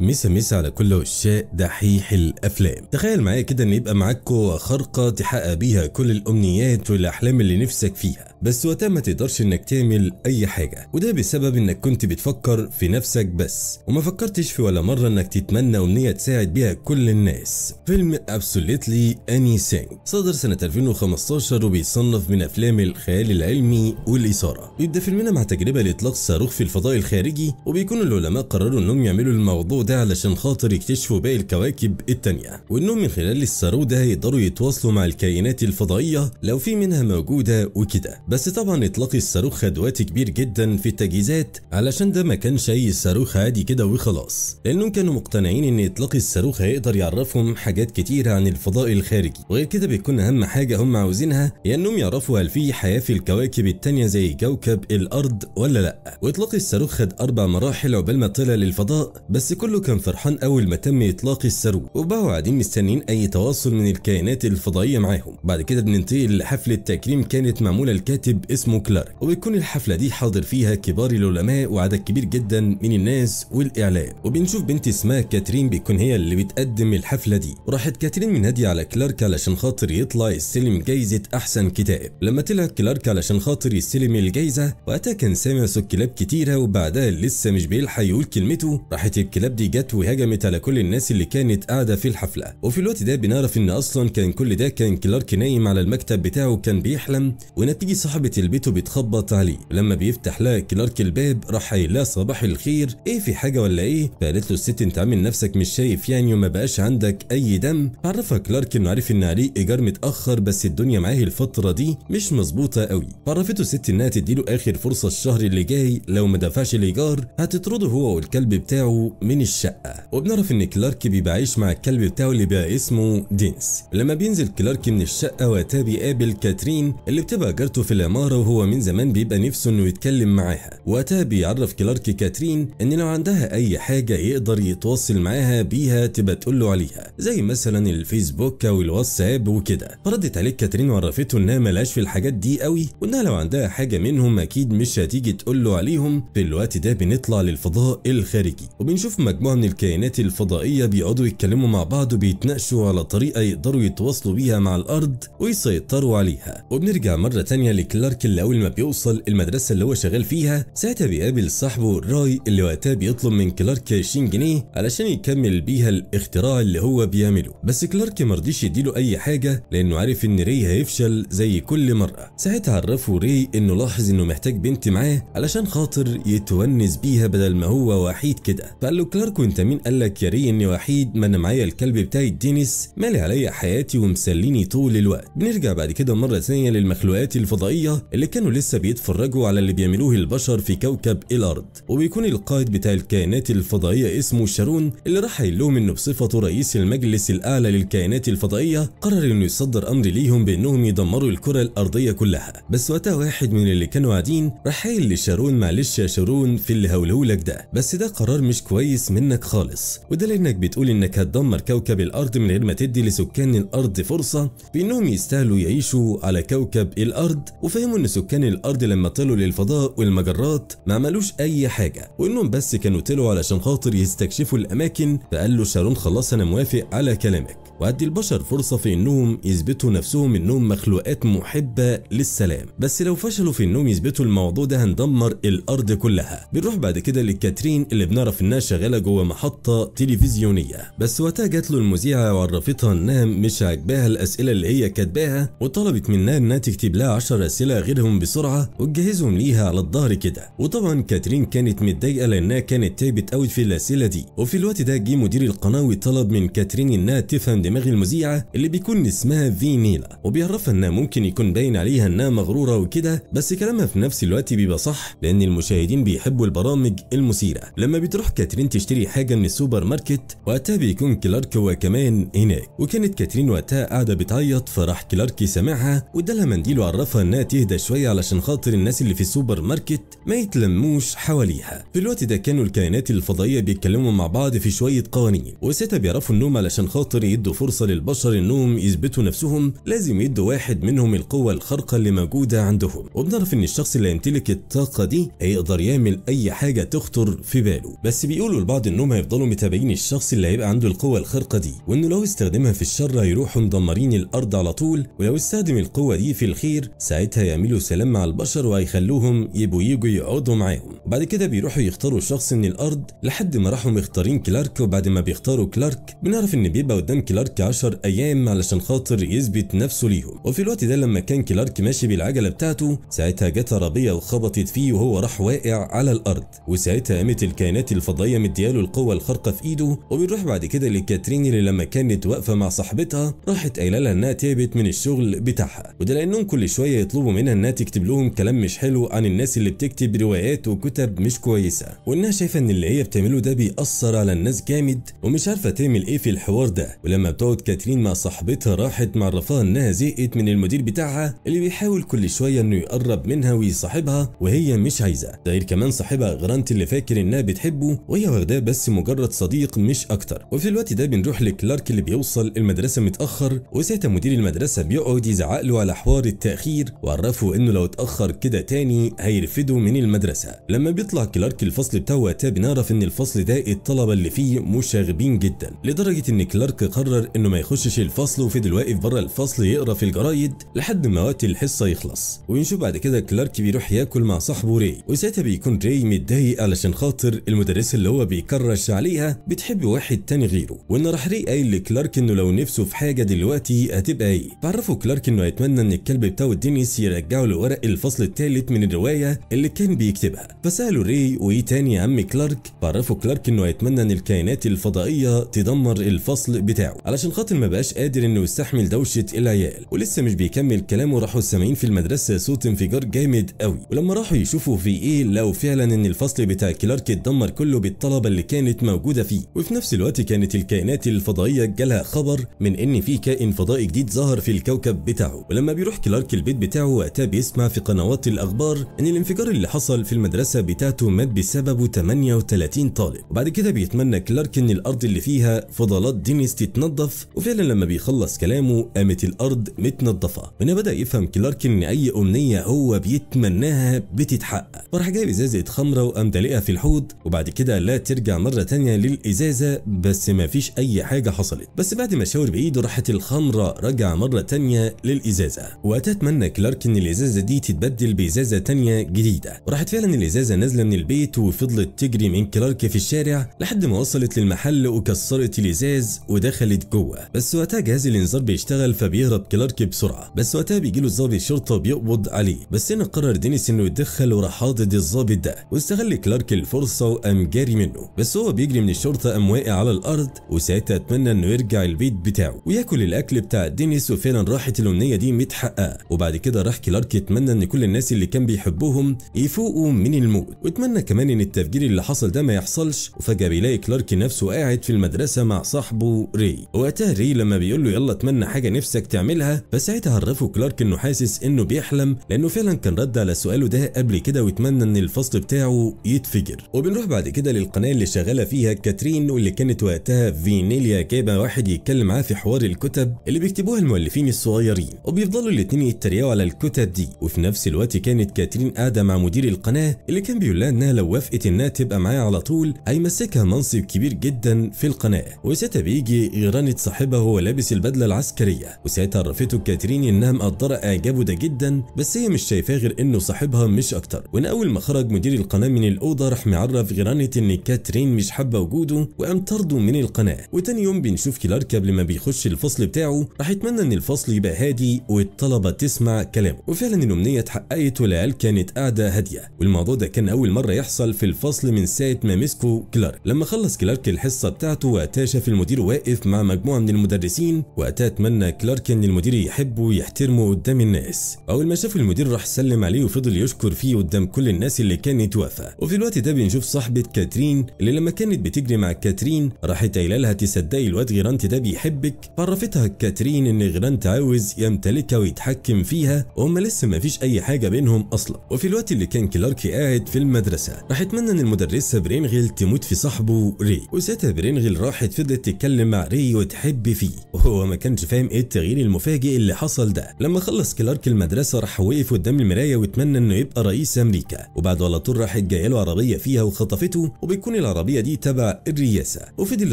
مسا مسا على كل عشاق دحيح الافلام. تخيل معايا كده ان يبقى معاك قوه خارقه تحقق بيها كل الامنيات والاحلام اللي نفسك فيها، بس وقتها ما تقدرش انك تعمل اي حاجه، وده بسبب انك كنت بتفكر في نفسك بس، وما فكرتش في ولا مره انك تتمنى امنيه تساعد بيها كل الناس. فيلم Absolutely Anything صدر سنه 2015 وبيصنف من افلام الخيال العلمي والاثاره. بيبدا فيلمنا مع تجربه لاطلاق صاروخ في الفضاء الخارجي، وبيكون العلماء قرروا انهم يعملوا الموضوع ده علشان خاطر يكتشفوا باقي الكواكب التانية، وانهم من خلال الصاروخ ده هيقدروا يتواصلوا مع الكائنات الفضائيه لو في منها موجوده وكده. بس طبعا اطلاق الصاروخ خد وقت كبير جدا في التجهيزات، علشان ده ما كانش اي صاروخ عادي كده وخلاص، لانهم كانوا مقتنعين ان اطلاق الصاروخ هيقدر يعرفهم حاجات كتيره عن الفضاء الخارجي، وغير كده بيكون اهم حاجه هم عاوزينها هي انهم يعرفوا هل في حياه في الكواكب التانية زي كوكب الارض ولا لا. واطلاق الصاروخ خد 4 مراحل عقبال ما طلع للفضاء، بس كله كان فرحان اول ما تم اطلاق الصاروخ، وبقوا قاعدين مستنيين اي تواصل من الكائنات الفضائيه معاهم. بعد كده بننتقل لحفله تكريم كانت معموله لكاتب اسمه كلارك، وبتكون الحفله دي حاضر فيها كبار العلماء وعدد كبير جدا من الناس والاعلام، وبنشوف بنت اسمها كاترين بيكون هي اللي بتقدم الحفله دي. وراحت كاترين من هدي على كلارك علشان خاطر يطلع يستلم جايزه احسن كتاب. لما طلع كلارك علشان خاطر يستلم الجايزه، وقتها كان سامع صوت كلاب كتيره، وبعدها لسه مش بيلحق يقول كلمته راحت الكلاب دي جت وهجمت على كل الناس اللي كانت قاعده في الحفله. وفي الوقت ده بنعرف ان اصلا كان كل ده كان كلارك نايم على المكتب بتاعه وكان بيحلم، ونتيجه صاحبه البيت بتخبط عليه. لما بيفتح لها كلارك الباب راح قايل لها صباح الخير، ايه في حاجه ولا ايه؟ فقالت له الست انت عامل نفسك مش شايف يعني وما بقاش عندك اي دم. عرفها كلارك انه عارف ان عليه ايجار متاخر، بس الدنيا معاه الفتره دي مش مظبوطه قوي. عرفته الست انها تديله اخر فرصه الشهر اللي جاي، لو ما دفعش الايجار هتطرده هو والكلب بتاعه من الشقه. وبنعرف ان كلارك بيبقى عايش مع الكلب بتاعه اللي بقى اسمه دينس. لما بينزل كلارك من الشقه وقتها بيقابل كاترين اللي بتبقى جارته في العماره، وهو من زمان بيبقى نفسه انه يتكلم معاها. وقتها بيعرف كلارك كاترين ان لو عندها اي حاجه يقدر يتواصل معاها بيها تبقى تقول له عليها، زي مثلا الفيسبوك او الواتساب وكده. فردت عليه كاترين وعرفته انها مالهاش في الحاجات دي قوي، وانها لو عندها حاجه منهم اكيد مش هتيجي تقول له عليهم. في الوقت ده بنطلع للفضاء الخارجي، وبنشوف مجموعه من الكائنات الفضائيه بيقعدوا يتكلموا مع بعض وبيتناقشوا على طريقه يقدروا يتواصلوا بيها مع الارض ويسيطروا عليها. وبنرجع مره ثانيه لكلارك اللي اول ما بيوصل المدرسه اللي هو شغال فيها، ساعتها بيقابل صاحبه راي اللي وقتها بيطلب من كلارك 20 جنيه علشان يكمل بيها الاختراع اللي هو بيعمله، بس كلارك مرضيش يديله اي حاجه لانه عارف ان راي هيفشل زي كل مره. ساعتها عرفه راي انه لاحظ انه محتاج بنت معاه علشان خاطر يتونس بيها بدل ما هو وحيد كده. فقال له كلارك وانت مين قال لك يا ري اني وحيد؟ ما انا معايا الكلب بتاعي دينيس مالي عليا حياتي ومسليني طول الوقت. بنرجع بعد كده مره ثانيه للمخلوقات الفضائيه اللي كانوا لسه بيتفرجوا على اللي بيعملوه البشر في كوكب الارض، وبيكون القائد بتاع الكائنات الفضائيه اسمه شارون اللي راح قايل لهم انه بصفته رئيس المجلس الاعلى للكائنات الفضائيه قرر انه يصدر امر ليهم بانهم يدمروا الكره الارضيه كلها. بس وقتها واحد من اللي كانوا قاعدين راح قايل لشارون معلش يا شارون في اللي هقولهولك ده، بس ده قرار مش كويس منك خالص، وده لانك بتقول انك هتدمر كوكب الارض من غير ما تدي لسكان الارض فرصه بانهم يستاهلوا يعيشوا على كوكب الارض. وفهموا ان سكان الارض لما طلعوا للفضاء والمجرات ما عملوش اي حاجه، وانهم بس كانوا طلعوا علشان خاطر يستكشفوا الاماكن. فقال له شارون خلاص انا موافق على كلامك، وادي البشر فرصه في انهم يثبتوا نفسهم انهم مخلوقات محبه للسلام، بس لو فشلوا في انهم يثبتوا الموضوع ده هندمر الارض كلها. بنروح بعد كده لكاترين اللي بنعرف انها شغاله جوه محطه تلفزيونيه، بس وقتها جات له المذيعه وعرفتها انها مش عاجباها الاسئله اللي هي كاتباها، وطلبت منها انها تكتب لها 10 اسئله غيرهم بسرعه وتجهزهم ليها على الظهر كده. وطبعا كاترين كانت متضايقه لانها كانت تعبت قوي في الاسئله دي. وفي الوقت ده جه مدير القناه وطلب من كاترين انها تفهم دماغ المذيعه اللي بيكون اسمها فانيلا، وبيعرفها انها ممكن يكون باين عليها انها مغروره وكده، بس كلامها في نفس الوقت بيبقى صح لان المشاهدين بيحبوا البرامج المثيره. لما بتروح كاترين تشتري حاجه من السوبر ماركت، وقتها بيكون كلارك هو كمان هناك، وكانت كاترين وقتها قاعده بتعيط، فراح كلارك سامعها وادالها منديل وعرفها انها تهدى شويه علشان خاطر الناس اللي في السوبر ماركت ما يتلموش حواليها. في الوقت ده كانوا الكائنات الفضائيه بيتكلموا مع بعض في شويه قوانين، وساعتها بيعرفوا انهم علشان خاطر يدوا فرصه للبشر انهم يثبتوا نفسهم لازم يدوا واحد منهم القوه الخارقه اللي موجوده عندهم. وبنعرف ان الشخص اللي يمتلك الطاقه دي هيقدر يعمل اي حاجه تخطر في باله، بس بيقولوا لبعض انهم هيفضلوا متابعين الشخص اللي هيبقى عنده القوه الخارقه دي، وانه لو استخدمها في الشر هيروحوا مدمرين الارض على طول، ولو استخدم القوه دي في الخير ساعتها يعملوا سلام مع البشر وهيخلوهم يبقوا يجوا يقعدوا معاهم. وبعد كده بيروحوا يختاروا شخص من الارض لحد ما راحوا مختارين كلارك. وبعد ما بيختاروا كلارك بنعرف ان بيبقى قدام كلارك 10 ايام علشان خاطر يثبت نفسه ليهم. وفي الوقت ده لما كان كلارك ماشي بالعجله بتاعته ساعتها جت عربيه وخبطت فيه وهو راح واقع على الارض، وساعتها قامت الكائنات الفضائيه مدياله القوه الخارقه في ايده. وبنروح بعد كده لكاترين اللي لما كانت واقفه مع صاحبتها راحت قايله لها انها تعبت من الشغل بتاعها، وده لانهم كل شويه يطلبوا منها انها تكتب لهم كلام مش حلو عن الناس اللي بتكتب روايات وكتب مش كويسه، وانها شايفه ان اللي هي بتعمله ده بيأثر على الناس جامد ومش عارفه تعمل ايه في الحوار ده. ولما بتقعد كاترين مع صاحبتها راحت معرفاها انها زهقت من المدير بتاعها اللي بيحاول كل شويه انه يقرب منها ويصاحبها وهي مش عايزه، ده غير كمان صاحبها غرانت اللي فاكر انها بتحبه وهي واخداه بس مجرد صديق مش اكتر. وفي الوقت ده بنروح لكلارك اللي بيوصل المدرسه متاخر، وساعتها مدير المدرسه بيقعد يزعق له على حوار التاخير وعرفه انه لو اتاخر كده تاني هيرفده من المدرسه. لما بيطلع كلارك الفصل بتاعه وقتها بنعرف ان الفصل ده الطلبه اللي فيه مشاغبين جدا، لدرجه ان كلارك قرر انه ما يخشش الفصل وفضل واقف بره الفصل يقرا في الجرايد لحد ما وقت الحصه يخلص. ونشوف بعد كده كلارك بيروح ياكل مع صاحبه راي، وساعتها بيكون راي متضايق علشان خاطر المدرسه اللي هو بيكرش عليها بتحب واحد تاني غيره، وان راح راي قايل لكلارك انه لو نفسه في حاجه دلوقتي هتبقى ايه. فعرفه كلارك انه هيتمنى ان الكلب بتاعه دينيس يرجعه لورق الفصل الثالث من الروايه اللي كان بيكتبها. فسالوا راي وايه تاني يا عم كلارك؟ فعرفه كلارك انه هيتمنى ان الكائنات الفضائيه تدمر الفصل بتاعه علشان خاطر ما بقاش قادر انه يستحمل دوشه العيال. ولسه مش بيكمل كلامه راحوا السامعين في المدرسه صوت انفجار جامد قوي، ولما راحوا يشوفوا في ايه لو فعلا ان الفصل بتاع كلارك اتدمر كله بالطلبه اللي كانت موجوده فيه. وفي نفس الوقت كانت الكائنات الفضائيه جالها خبر من ان في كائن فضائي جديد ظهر في الكوكب بتاعه، ولما بيروح كلارك البيت بتاعه وقتها بيسمع في قنوات الاخبار ان الانفجار اللي حصل في المدرسه بتاعته مات بسببه 38 طالب. وبعد كده بيتمنى كلارك ان الارض اللي فيها فضلات دينيس تتنظف، وفعلا لما بيخلص كلامه قامت الارض متنظفه. هنا بدا يفهم كلارك ان اي امنيه هو بيتمناها بتتحقق، فراح جايب ازازه خمره وقام دلقها في الحوض، وبعد كده لا ترجع مره ثانيه للازازه بس ما فيش اي حاجه حصلت. بس بعد ما شاور بايده راحت الخمره رجع مره ثانيه للازازه، واتمنى كلارك ان الازازه دي تتبدل بازازه ثانيه جديده. وراحت فعلا الازازه نازله من البيت وفضلت تجري من كلارك في الشارع لحد ما وصلت للمحل وكسرت الازاز ودخلت جوه. بس وقتها جهاز الانذار بيشتغل فبيهرب كلارك بسرعه، بس وقتها بيجي له ضابط شرطه بيقبض عليه. بس هنا قرر دينيس انه يتدخل وراح حاضد الضابط ده، واستغل كلارك الفرصه وقام جاري منه. بس هو بيجري من الشرطه قام واقع على الارض، وساعتها اتمنى انه يرجع البيت بتاعه وياكل الاكل بتاع دينيس، وفعلا راحت الامنيه دي متحققه. وبعد كده راح كلارك اتمنى ان كل الناس اللي كان بيحبهم يفوقوا من الموت، واتمنى كمان ان التفجير اللي حصل ده ما يحصلش. وفجاه بيلاقي كلارك نفسه قاعد في المدرسه مع صاحبه ري، وقتها ري لما بيقول له يلا اتمنى حاجه نفسك تعملها، فساعتها عرفه كلارك انه حاسس انه بيحلم، لانه فعلا كان رد على سؤاله ده قبل كده واتمنى ان الفصل بتاعه يتفجر. وبنروح بعد كده للقناه اللي شغاله فيها كاترين، واللي كانت وقتها فانيليا جايبه واحد يتكلم معاه في حوار الكتب اللي بيكتبوها المؤلفين الصغيرين، وبيفضلوا الاثنين يتريقوا على الكتب دي. وفي نفس الوقت كانت كاترين قاعده مع مدير القناه اللي كان بيقول لها انها لو وافقت انها تبقى معاه على طول هيمسكها منصب كبير جدا في القناه. وساعتها بيجي غرانة صاحبها وهو لابس البدله العسكريه، وساعتها عرفته كاترين انها مقدره اعجابه ده جدا، بس هي مش شايفاه غير انه صاحبها مش اكتر. وان اول ما خرج مدير القناه من الاوضه راح معرف غرانة ان كاترين مش حابه وجوده وقام طرده من القناه. وتاني يوم بنشوف كلارك قبل ما بيخش الفصل بتاعه راح يتمنى ان الفصل يبقى هادي والطلبه تسمع كلامه، وفعلا الامنيه اتحققت والعيال كانت قاعده هاديه. والموضوع ده كان اول مره يحصل في الفصل من ساعه ما مسكوا كلارك. لما خلص كلارك الحصه بتاعته وقتها شاف المدير واقف مع مجموعه من المدرسين، وقتها اتمنى كلارك ان المدير يحبه ويحترمه قدام الناس. اول ما شاف المدير راح سلم عليه وفضل يشكر فيه قدام كل الناس اللي كانت واقفه. وفي الوقت ده بنشوف صاحبه كاترين اللي لما كانت بتجري مع كاترين راحت قايله لها تصدقي الواد غرانت ده بيحبك، فعرفتها كاترين ان غرانت عاوز يمتلكها ويتحكم فيها، وهم لسه ما فيش اي حاجه بينهم اصلا. وفي الوقت اللي كان كلارك قاعد في المدرسه راح اتمنى ان المدرسه برينغل تموت في صاحبه ري، وساعتها برينغل راحت فضلت تتكلم مع ري وتحب فيه، وهو ما كانش فاهم ايه التغيير المفاجئ اللي حصل ده. لما خلص كلارك المدرسه راح وقف قدام المرايه واتمنى انه يبقى رئيس امريكا، وبعد على طول راحت جايه له عربيه فيها وخطفته، وبيكون العربيه العربية دي تبع الرئاسة، وفضل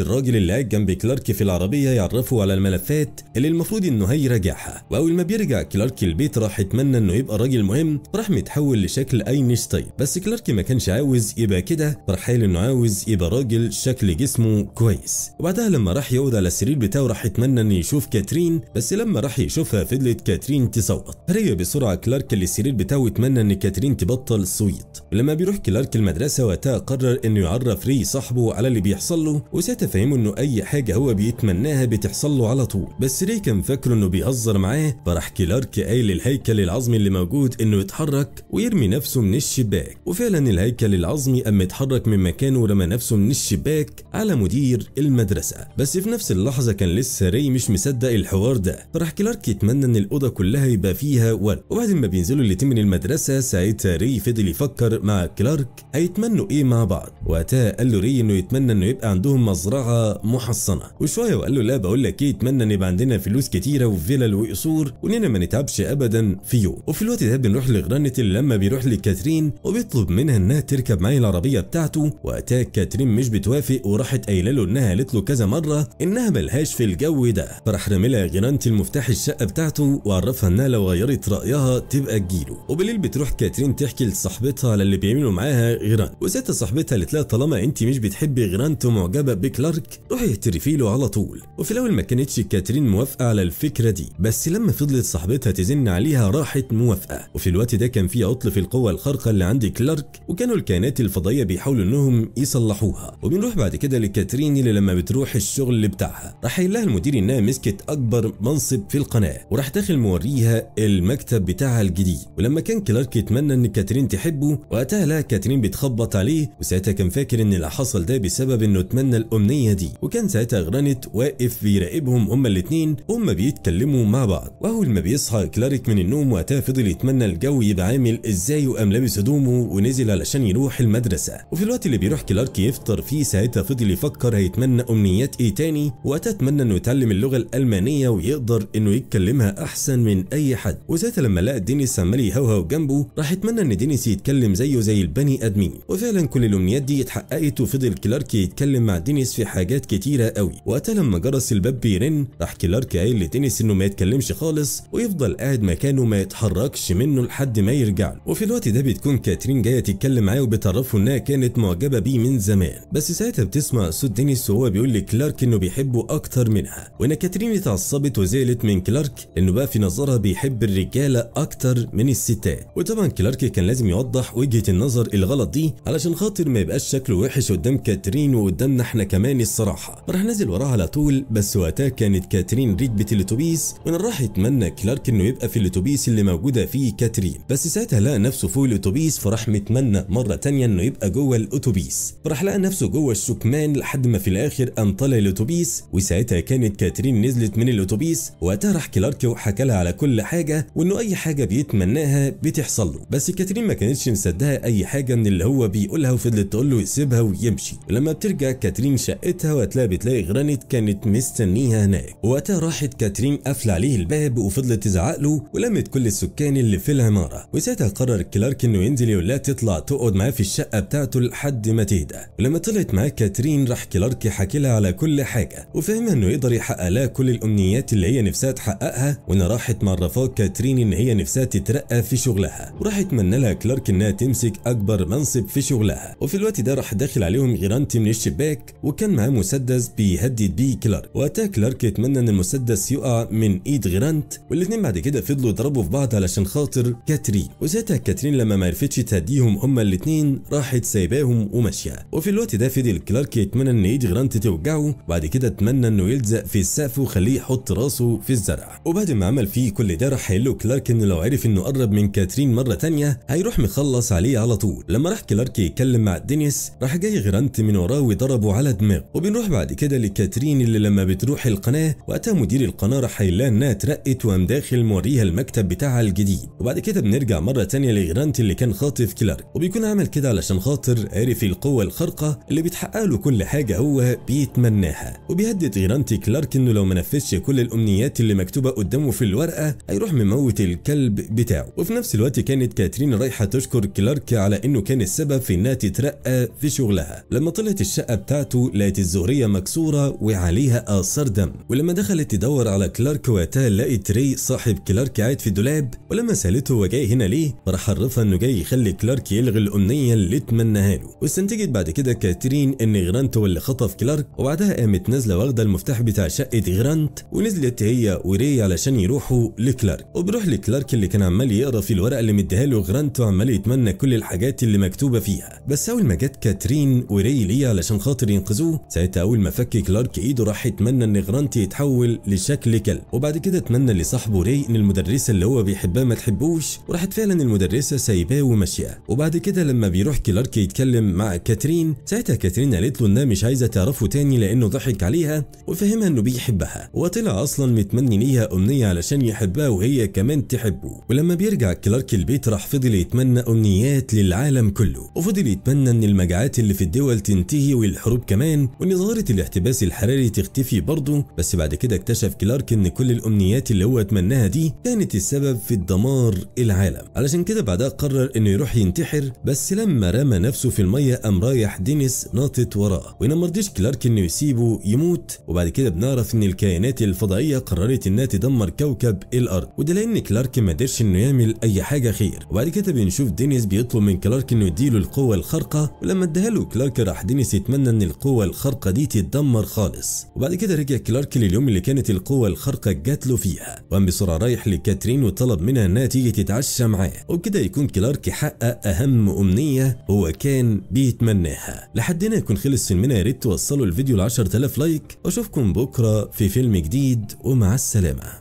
الراجل اللي قاعد جنب كلارك في العربية يعرفه على الملفات اللي المفروض انه هيراجعها. واول ما بيرجع كلارك البيت راح يتمنى انه يبقى راجل مهم، راح متحول لشكل اينشتاين، بس كلارك ما كانش عاوز يبقى كده، راح قال انه عاوز يبقى راجل شكل جسمه كويس. وبعدها لما راح يقعد على السرير بتاعه راح يتمنى انه يشوف كاترين، بس لما راح يشوفها فضلت كاترين تصوت. رجع بسرعة كلارك للسرير بتاعه يتمنى ان كاترين تبطل الصويت. ولما بيروح كلارك المدرسة وقتها قرر انه يعرف ري صاحبه على اللي بيحصل له، وساعتها فهمه انه اي حاجة هو بيتمناها بتحصل له على طول، بس ري كان فاكره انه بيهزر معاه. فراح كلارك قايل الهيكل العظمي اللي موجود انه يتحرك ويرمي نفسه من الشباك، وفعلا الهيكل العظمي قام اتحرك من مكانه ورمى نفسه من الشباك على مدير المدرسة. بس في نفس اللحظة كان لسه ري مش مصدق الحوار ده، فراح كلارك يتمنى ان الأوضة كلها يبقى فيها ولد. وبعد ما بينزلوا الاتنين من المدرسة ساعتها ري فضل يفكر مع كلارك هيتمنوا ايه مع بعض. وقتها قال له ري انه يتمنى انه يبقى عندهم مزرعة محصنة، وشوية وقال له لا بقول لك ايه، يتمنى ان يبقى عندنا فلوس كتيرة وفلل وقصور واننا ما نتعبش ابدا في يوم. وفي الوقت ده بنروح لغرانت اللي لما بيروح لكاترين وبيطلب منها انها تركب معاه العربية بتاعته، وقتها كاترين مش بتوافق وراحت قايله له انها قالت له كذا مرة انها ملهاش في الجو ده. فراح رامي لها غرانت المفتاح الشقة بتاعته وعرفها انها لو غيرت رأيها تبقى تجيله. وبالليل بتروح كاترين تحكي لصاحبتها على اللي بيعملوا معاها غرانت، وست صاحبتها قالت لها طالما انت مش بتحبي غرانت ومعجبه بكلارك روحي اهترفي له على طول. وفي الاول ما كانتش كاترين موافقه على الفكره دي، بس لما فضلت صاحبتها تزن عليها راحت موافقه. وفي الوقت ده كان في عطل في القوه الخارقه اللي عند كلارك، وكانوا الكائنات الفضائيه بيحاولوا انهم يصلحوها. وبنروح بعد كده لكاترين اللي لما بتروح الشغل بتاعها راح يقول لها المدير انها مسكت اكبر منصب في القناه، وراح داخل موريها المكتب بتاعها الجديد. ولما كان كلارك يتمنى ان كاترين تحبه وقتها لها كاترين بتخبط عليه، وساعتها كان فاكر ان اللي حصل ده بسبب انه اتمنى الامنيه دي. وكان ساعتها غرانت واقف بيراقبهم هما الاثنين وهم بيتكلموا مع بعض. واول ما بيصحى كلارك من النوم وقتها فضل يتمنى الجو يبقى عامل ازاي، وقام لابس هدومه ونزل علشان يروح المدرسه. وفي الوقت اللي بيروح كلارك يفطر فيه ساعتها فضل يفكر هيتمنى امنيات ايه تاني، وقتها اتمنى انه يتعلم اللغه الالمانيه ويقدر انه يتكلمها احسن من اي حد. وساعتها لما لقى دينيس عمال يهوهو جنبه راح يتمنى ان دينيس يتكلم زيه زي البني ادمين. وفعلا كل الامنيات دي اتحققت، وفضل كلارك يتكلم مع دينيس في حاجات كتيره قوي. وقتها لما جرس الباب بيرن راح كلارك قايل لدينيس انه ما يتكلمش خالص ويفضل قاعد مكانه ما يتحركش منه لحد ما يرجع له. وفي الوقت ده بتكون كاترين جايه تتكلم معاه وبتعرفه انها كانت معجبه بيه من زمان، بس ساعتها بتسمع صوت دينيس وهو بيقول لكلارك انه بيحبه اكتر منها. وان كاترين اتعصبت وزعلت من كلارك لانه بقى في نظرها بيحب الرجاله اكتر من الستات. وطبعا كلارك كان لازم يوضح وجهه النظر الغلط دي علشان خاطر ما يبقاش شكله وحش قدام كاترين وقدامنا احنا كمان الصراحه. راح نازل وراها على طول، بس وقتها كانت كاترين ركبت الاتوبيس، وانا راح يتمنى كلارك انه يبقى في الاتوبيس اللي موجوده فيه كاترين، بس ساعتها لقى نفسه فوق الاتوبيس. فراح متمنى مره ثانيه انه يبقى جوه الاتوبيس، فراح لقى نفسه جوه الشكمان لحد ما في الاخر قام طالع الاتوبيس. وساعتها كانت كاترين نزلت من الاتوبيس، وقتها راح كلارك وحكى لها على كل حاجه وانه اي حاجه بيتمناها بتحصل له، بس كاترين ما كانتش مصدقه اي حاجه من اللي هو بيقولها وفضلت تقول له يسيبها ويمشي. ولما بترجع كاترين شقتها وهتلاقي بتلاقي غرانت كانت مستنيها هناك، وقتها راحت كاترين قافله عليه الباب وفضلت تزعق له ولمت كل السكان اللي في العماره. وساعتها قرر كلارك انه ينزل يقول لها تطلع تقعد معاه في الشقه بتاعته لحد ما تهدى. ولما طلعت معاه كاترين راح كلارك حكي لها على كل حاجه وفهمها انه يقدر يحقق لها كل الامنيات اللي هي نفسها تحققها، وان راحت معرفاه كاترين ان هي نفسها تترقى في شغلها، وراح يتمنى لها كلارك انها تمسك اكبر منصب في شغلها. وفي الوقت ده راح داخل عليهم غرانت من الشباك، وكان معاه مسدس بيهدد بيه كلارك. وقتها كلارك يتمنى ان المسدس يقع من ايد غرانت، والاثنين بعد كده فضلوا يضربوا في بعض علشان خاطر كاترين. وساعتها كاترين لما ما عرفتش تهديهم هما الاثنين راحت سايباهم وماشيه. وفي الوقت ده فضل كلارك يتمنى ان ايد غرانت توجعه، بعد كده اتمنى انه يلزق في السقف وخليه يحط راسه في الزرع. وبعد ما عمل فيه كل ده راح قال له كلارك انه لو عرف انه قرب من كاترين مره ثانيه هيروح مخلص عليه على طول. لما راح كلارك يتكلم مع دينيس راح جاي غرانت من وراه وضربه على دماغه. وبنروح بعد كده لكاترين اللي لما بتروح القناه وقتها مدير القناه راح قايل لها انها اترقت وقام داخل موريها المكتب بتاعها الجديد. وبعد كده بنرجع مره ثانيه لغرانت اللي كان خاطف كلارك، وبيكون عمل كده علشان خاطر عرف القوه الخارقه اللي بتحقق له كل حاجه هو بيتمناها. وبيهدد غرانت كلارك انه لو ما نفذش كل الامنيات اللي مكتوبه قدامه في الورقه هيروح مموت الكلب بتاعه. وفي نفس الوقت كانت كاترين رايحه تشكر كلارك على انه كان السبب في انها تترقى في شغلها. لها. لما طلعت الشقة بتاعته لقت الزهرية مكسورة وعليها آثار دم، ولما دخلت تدور على كلارك وقتها لقت ري صاحب كلارك قاعد في دولاب، ولما سألته هو جاي هنا ليه راح عرفها انه جاي يخلي كلارك يلغي الأمنية اللي اتمناها له. واستنتجت بعد كده كاترين ان غرانت هو اللي خطف كلارك، وبعدها قامت نازلة واخدة المفتاح بتاع شقة غرانت ونزلت هي وري علشان يروحوا لكلارك. وبروح لكلارك اللي كان عمال يقرا في الورقة اللي مديها له غرانت وعمال يتمنى كل الحاجات اللي مكتوبة فيها. بس اول ما جت كاترين وري ليه علشان خاطر ينقذوه، ساعتها اول ما فك كلارك ايده راح يتمنى ان غرانت يتحول لشكل كلب، وبعد كده اتمنى لصاحبه ري ان المدرسة اللي هو بيحبها ما تحبوش، وراحت فعلا المدرسة سايباه وماشية. وبعد كده لما بيروح كلارك يتكلم مع كاترين، ساعتها كاترين قالت له انها مش عايزة تعرفه تاني لانه ضحك عليها وفهمها انه بيحبها، وطلع اصلا متمني ليها امنية علشان يحبها وهي كمان تحبه. ولما بيرجع كلارك البيت راح فضل يتمنى امنيات للعالم كله، وفضل يتمنى ان المجاعات اللي في الدول تنتهي والحروب كمان، وان ظاهرة الاحتباس الحراري تختفي برضه. بس بعد كده اكتشف كلارك ان كل الامنيات اللي هو اتمناها دي كانت السبب في دمار العالم، علشان كده بعدها قرر انه يروح ينتحر. بس لما رمى نفسه في المية قام رايح دينيس ناطط وراه، وهنا مرضيش كلارك انه يسيبه يموت. وبعد كده بنعرف ان الكائنات الفضائية قررت انها تدمر كوكب الارض، وده لان كلارك ما قدرش انه يعمل اي حاجة خير. وبعد كده بنشوف دينيس بيطلب من كلارك انه يديله القوة الخارقة، ولما اداها له كلارك راح دينيس يتمنى ان القوة الخارقة دي تتدمر خالص. وبعد كده رجع كلارك لليوم اللي كانت القوة الخارقة جات له فيها، وقام بسرعة رايح لكاترين وطلب منها انها تيجي تتعشى معاه، وبكده يكون كلارك حقق اهم امنية هو كان بيتمناها. لحد هنا يكون خلص فيلمنا، يا ريت توصلوا الفيديو ل 10,000 لايك، واشوفكم بكره في فيلم جديد، ومع السلامه.